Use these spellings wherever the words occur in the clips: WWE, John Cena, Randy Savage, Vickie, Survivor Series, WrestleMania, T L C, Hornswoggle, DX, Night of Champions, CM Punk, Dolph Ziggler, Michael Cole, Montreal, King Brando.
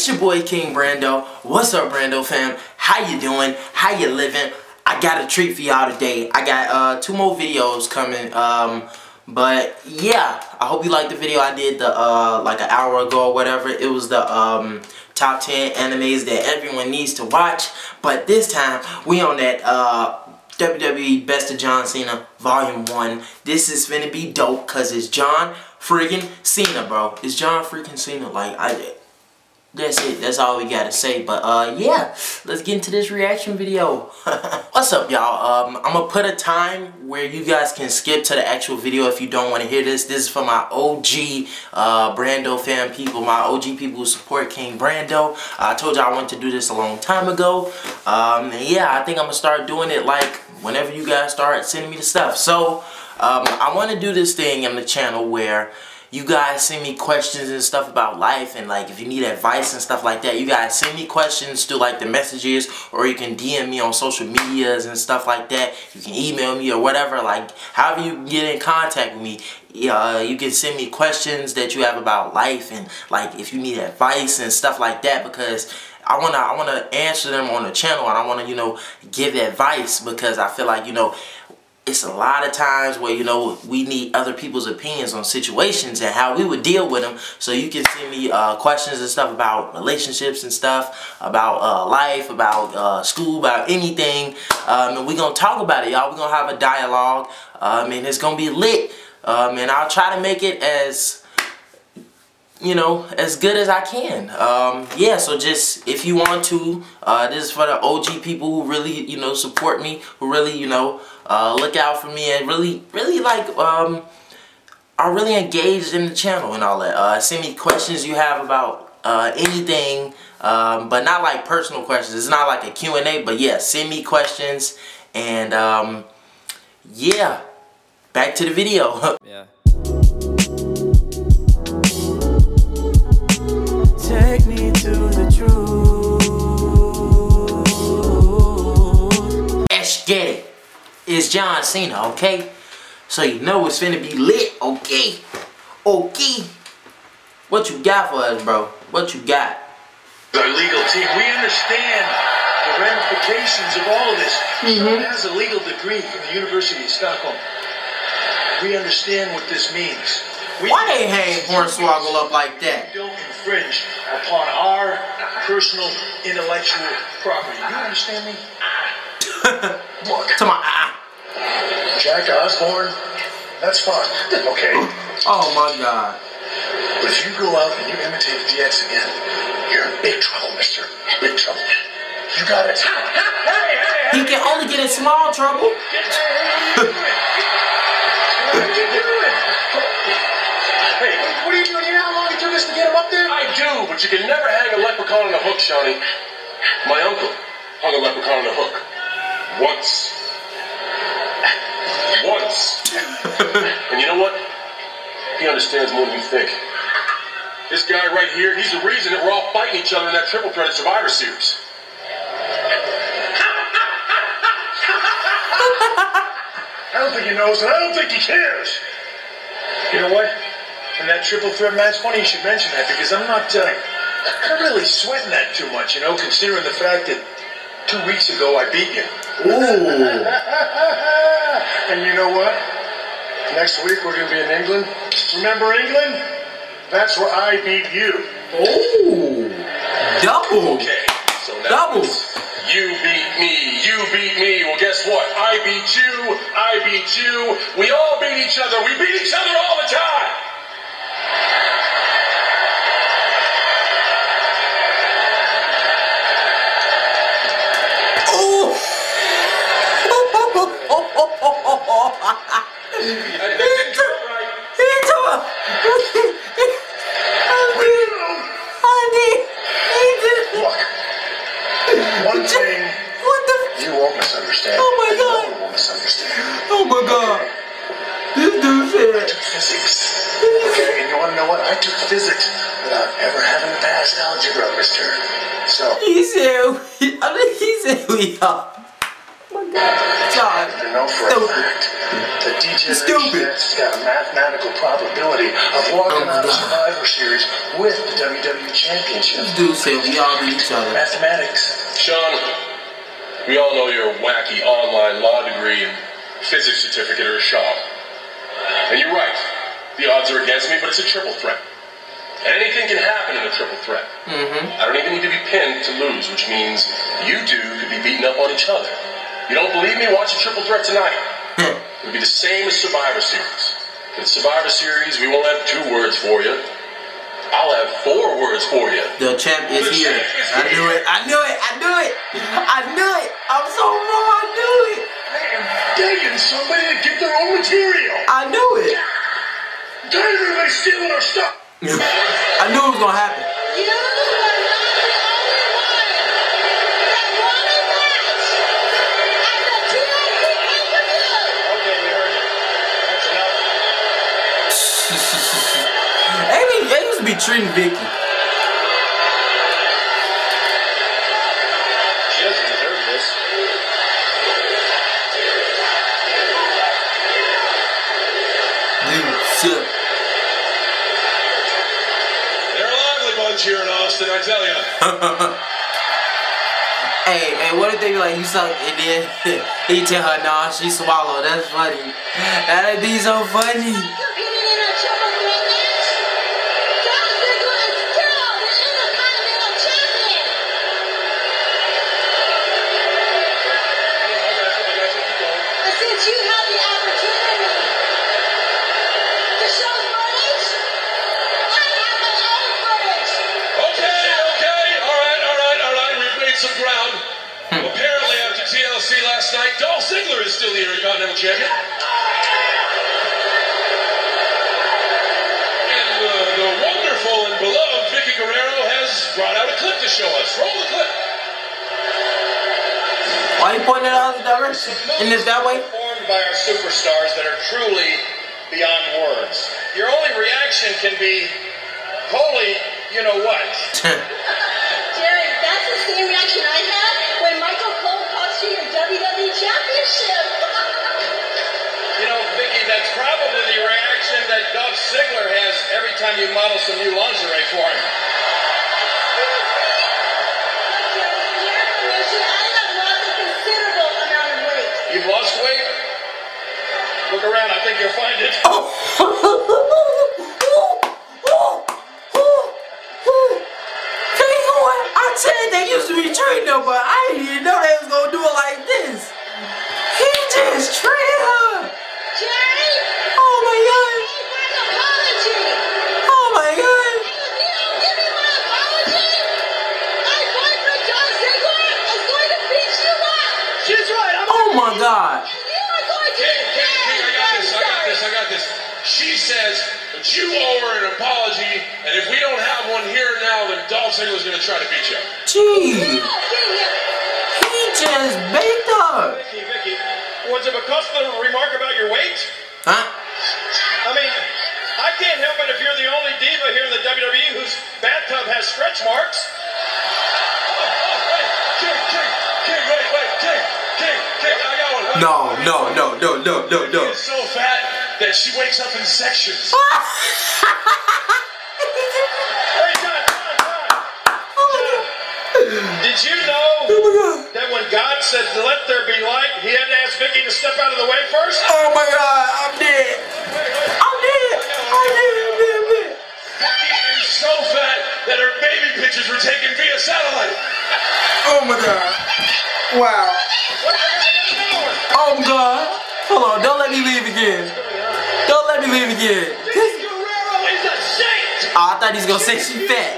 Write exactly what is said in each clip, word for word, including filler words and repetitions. It's your boy King Brando. What's up, Brando fam? How you doing? How you living? I got a treat for y'all today. I got uh, two more videos coming. Um, but yeah, I hope you liked the video I did the uh, like an hour ago or whatever. It was the um, top ten animes that everyone needs to watch. But this time we on that uh, W W E Best of John Cena Volume One. This is finna be dope cause it's John freaking Cena, bro. It's John freaking Cena. Like I did. That's it. That's all we gotta say. But uh, yeah, let's get into this reaction video. What's up, y'all? Um, I'm gonna put a time where you guys can skip to the actual video if you don't want to hear this. This is for my O G uh, Brando fan people, my O G people who support King Brando. Uh, I told y'all I wanted to do this a long time ago. Um, and yeah, I think I'm gonna start doing it like whenever you guys start sending me the stuff. So um, I want to do this thing on the channel where you guys send me questions and stuff about life, and like if you need advice and stuff like that, you guys send me questions through like the messages, or you can D M me on social medias and stuff like that. You can email me or whatever, like however you get in contact with me. Uh, you can send me questions that you have about life and like if you need advice and stuff like that, because I wanna I wanna answer them on the channel, and I wanna, you know, give advice, because I feel like, you know, it's a lot of times where, you know, we need other people's opinions on situations and how we would deal with them. So you can send me uh, questions and stuff about relationships and stuff, about uh, life, about uh, school, about anything. Um, and we're going to talk about it, y'all. We're going to have a dialogue. Um, and it's going to be lit. Um, and I'll try to make it as, you know, as good as I can. Um, yeah, so just if you want to, uh, this is for the O G people who really, you know, support me, who really, you know, Uh, look out for me and really, really like, um, are really engaged in the channel and all that. Uh, send me questions you have about uh, anything, um, but not like personal questions. It's not like a Q and A, but yeah, send me questions and um, yeah, back to the video. Yeah. Take me to the truth. Let's get it. It's John Cena, okay? So you know it's finna be lit, okay? Okay. What you got for us, bro? What you got? Our legal team, we understand the ramifications of all of this. Mm-hmm. As a legal degree from the University of Stockholm, we understand what this means. We Why they hang Hornswoggle up like that? Don't infringe upon our personal intellectual property. You understand me? Look. To my eye. Jack Osborne, that's fun. Okay. Oh my God. But if you go out and you imitate D X again, you're in big trouble, mister. Big trouble. You got it. He can only get in small trouble. What are you doing? Hey, what are you doing? You know how long it took us to get him up there? I do, but you can never hang a leprechaun on a hook, Shawnee. My uncle hung a leprechaun on a hook. Once. Once. And you know what? He understands more than you think. This guy right here, he's the reason that we're all fighting each other in that triple threat at Survivor Series. I don't think he knows, and I don't think he cares. You know what? In that triple threat match, funny you should mention that, because I'm not, uh, I'm really sweating that too much, you know, considering the fact that two weeks ago I beat you. Ooh. And you know what? Next week we're going to be in England. Remember England? That's where I beat you. Ooh. Double. Okay. So double. You beat me. You beat me. Well, guess what? I beat you. I beat you. We all beat each other. We beat each other all the time. Physics without ever having passed algebra, mister. So he said, I mean, he said we are. Oh my God. God. to know for Stupid. a fact that D G has got a mathematical probability of walking out of Survivor Series with the W W E Championship. These dudes say we all need each other. Mathematics. Sean, we all know your wacky online law degree and physics certificate are a shop. And you're right. The odds are against me, but it's a triple threat. Anything can happen in a triple threat. Mm-hmm. I don't even need to be pinned to lose, which means you two could be beaten up on each other. You don't believe me? Watch a triple threat tonight. Mm. It'll be the same as Survivor Series. In Survivor Series, we won't have two words for you. I'll have four words for you. The champ is the here. Champ is I here. knew it. I knew it. I knew it. I knew it. I'm so wrong. I knew it. I am begging somebody to get their own material. I knew it. Don't everybody stealing our stuff. I knew it was gonna happen. You know who I love is the only one that won a match at the two ninety-eight pay-per-view. Okay, we heard it. That's enough. They, be, they used to be treating Vickie. She doesn't deserve this. Dude, shit. Here in Austin, I tell you. Hey, hey, what if they be like, you suck, and then he tell her, nah, she swallowed. That's funny. That'd be so funny. Competing in a triple threat match, Dolph Ziggler is still the Intercontinental Champion. But since you have the opportunity to show footage, some ground. Hmm. Apparently, after T L C last night, Dolph Ziggler is still the Intercontinental Champion. And uh, the wonderful and beloved Vickie Guerrero has brought out a clip to show us. Roll the clip. Why are you pointing out the direction? And is that way? Formed by our superstars that are truly beyond words. Your only reaction can be, holy, you know what? Same reaction I had when Michael Cole cost you your W W E Championship. You know, Vickie, that's probably the reaction that Dolph Ziggler has every time you model some new lingerie for him. Excuse me. Your information, I have lost a considerable amount of weight. You've lost weight? Look around, I think you'll find it. Oh. They used to be treating them, but I didn't know they was gonna do it like this. He just treated her. Jerry? Oh my god. He wants an apology. Oh my god. And if you don't give me my apology, my boyfriend John Ziggler is going to beat you up. She's right. I'm oh my god. And you are going to King, King, King, I got this, I got this, I got this. She says, but you owe her an apology, and if we don't have one here now, then Dolph Ziggler's gonna try to beat you. Gee! He just beat her! Vickie, Vickie, was it because of the remark about your weight? Huh? I mean, I can't help it if you're the only diva here in the W W E whose bathtub has stretch marks. Oh, oh, hey, King, King, King, wait, wait, King, King, King, I got one. No, no, no, no, no, no, no. She's so fat that she wakes up in sections. Hey, John, John, John. John. Did you know oh that when God said, let there be light, he had to ask Vickie to step out of the way first? Oh my God, I'm dead. Wait, wait. I'm dead. I'm dead. I'm dead. I'm dead. Vickie is so fat that her baby pictures were taken via satellite. Oh my God. Wow. Oh God. Hold on, don't let me leave again. Don't let me leave again. Vickie Guerrero is a saint. Oh, I thought he was gonna say she's fat.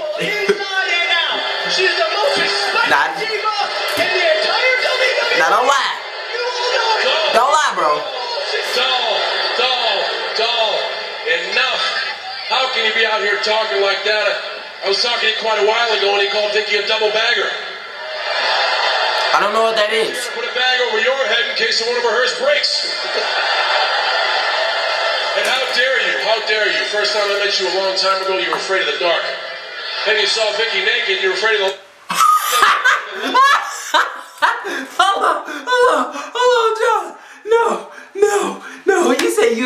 She's the most respected diva in the entire W W E. Now don't lie. Don't lie, bro. Doll, doll, doll. Enough. How can you be out here talking like that? I was talking to him quite a while ago, and he called Vickie a double bagger. I don't know what that is. Put a bag over your head in case one of hers breaks. And how dare you, how dare you? First time I met you a long time ago, you were afraid of the dark. Then you saw Vickie naked, you were afraid of the... Hold on, hold on, hold on, John. No,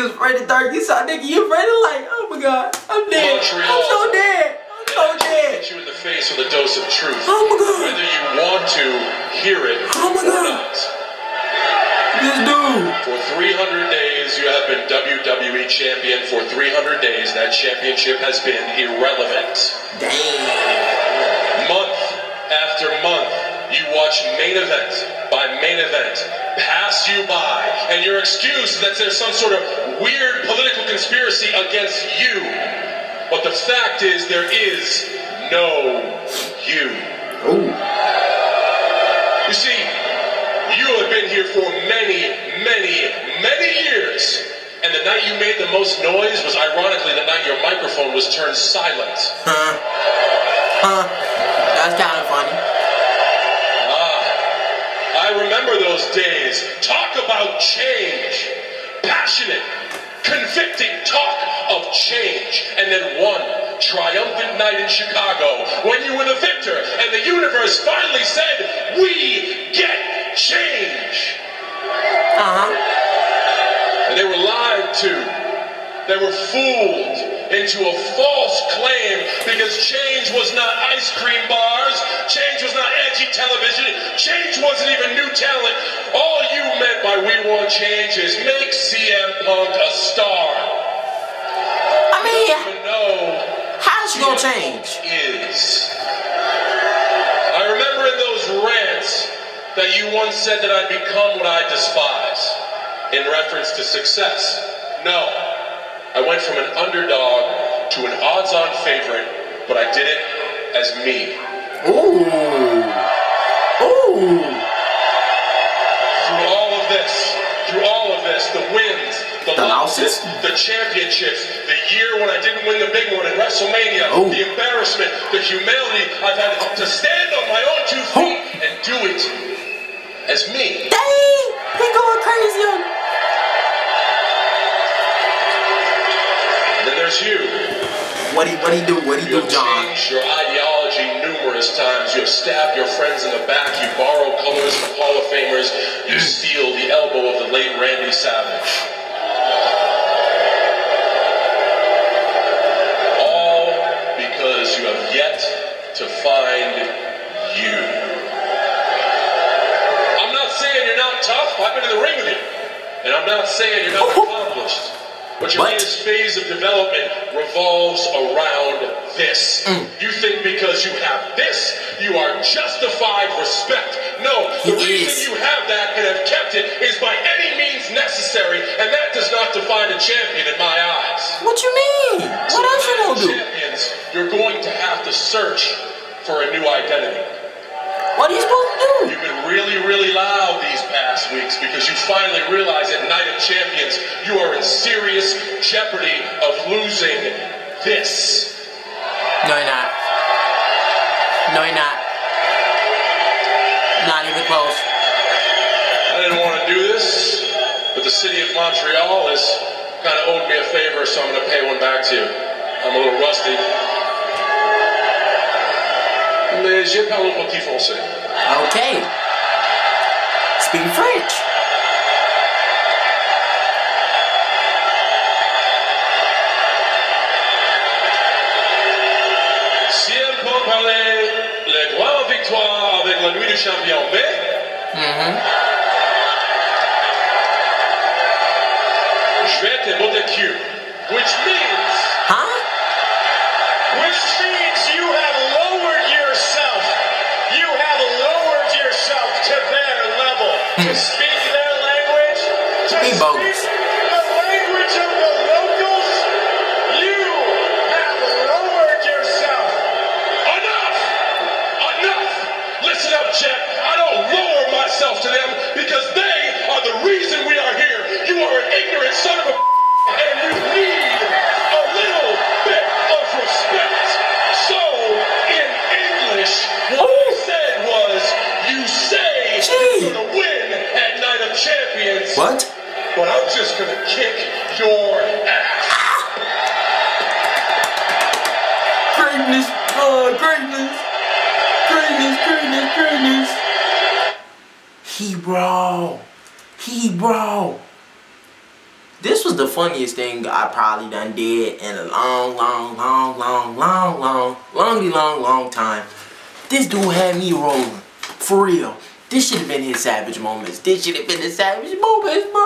was afraid of dark. You saw, nigga, you afraid of light. Oh my God, I'm dead. Montreal. I'm so dead. I'm so dead. Hit you in the face with a dose of truth. Oh my God. Whether you want to hear it oh my God. or not. This dude. For three hundred days, you have been W W E champion. For three hundred days, that championship has been irrelevant. Damn. Month after month, you watch main event by main event pass you by, and your excuse is that there's some sort of weird political conspiracy against you. But the fact is, there is no you. Ooh. You see, you have been here for many, many, many years. And the night you made the most noise was ironically the night your microphone was turned silent. Huh. Huh. That's kind of funny. Ah. I remember those days. Talk about change. Passionate, convicting talk of change. And then one triumphant night in Chicago when you were the victor and the universe finally said, we get change. Uh-huh. And they were lied to. They were fooled into a false claim, because change was not ice cream bars, change was not edgy television, change wasn't even new talent. All you meant by we want change is make C M Punk a star. I mean, no, how's she gonna change? Is. I remember in those rants that you once said that I'd become what I despise, in reference to success. No, I went from an underdog to an odds-on favorite, but I did it as me. Ooh. Ooh. Through all of this, through all of this, the wins, the, the losses, the championships, the year when I didn't win the big one at WrestleMania, ooh, the embarrassment, the humility, I've had to stand on my own two feet and do it as me. Dang! He going crazy on me. There's you. What do you, what do you do? What do you, you do, John? You have changed your ideology numerous times. You have stabbed your friends in the back. You borrow colors from Hall of Famers. You steal the elbow of the late Randy Savage. All because you have yet to find you. I'm not saying you're not tough. I've been in the ring with you. And I'm not saying you're not accomplished. But your what? latest phase of development revolves around this. Mm. You think because you have this, you are justified respect. No, the it reason is. you have that and have kept it is by any means necessary, and that does not define a champion in my eyes. What you mean? So what else you gonna do? Champions, you're going to have to search for a new identity. What are you supposed to do? You've been really, really loud these past weeks because you finally realize at Night of Champions you are in serious jeopardy of losing this. No, you're not. No, you're not. Not even close. I didn't want to do this, but the city of Montreal has kind of owed me a favor, so I'm going to pay one back to you. I'm a little rusty. Mais j'ai pas le petit français. Okay. Speak French. Si elle peut parler les grandes victoires avec la nuit du champion B, je vais te voter Q. Which means, huh? Which means you have lowered yourself. You have lowered yourself to their level. To speak their language, to Be speak bogus. the language of the locals, you have lowered yourself. Enough! Enough! Listen up, Jack. I don't lower myself to them because they are the reason we are here. You are an ignorant son of a and you need a little bit of respect. So, in English, what I said was, you say you're gonna win at Night of Champions. What? But I'm just gonna kick your ass. Ah. Greatness, oh, greatness, greatness, greatness, greatness. He bro, he bro. This was the funniest thing I probably done did in a long, long, long, long, long, long, longy, long, long time. This dude had me rolling. For real. This should have been his savage moments. This should have been his savage moments, bro.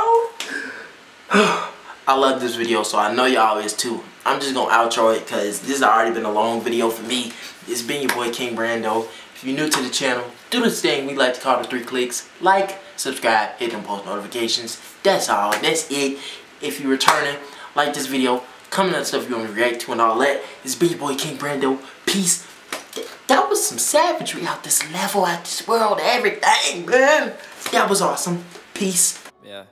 I love this video, so I know y'all is too. I'm just going to outro it because this has already been a long video for me. It's been your boy, King Brando. If you're new to the channel, do this thing we like to call the three clicks. Like, subscribe, hit them post notifications. That's all. That's it. If you're returning, like this video, comment on stuff you want to react to and all that. It's been your boy King Brando. Peace. Th that was some savagery out this level, out this world, everything, man. That was awesome. Peace. Yeah.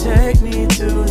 Take me to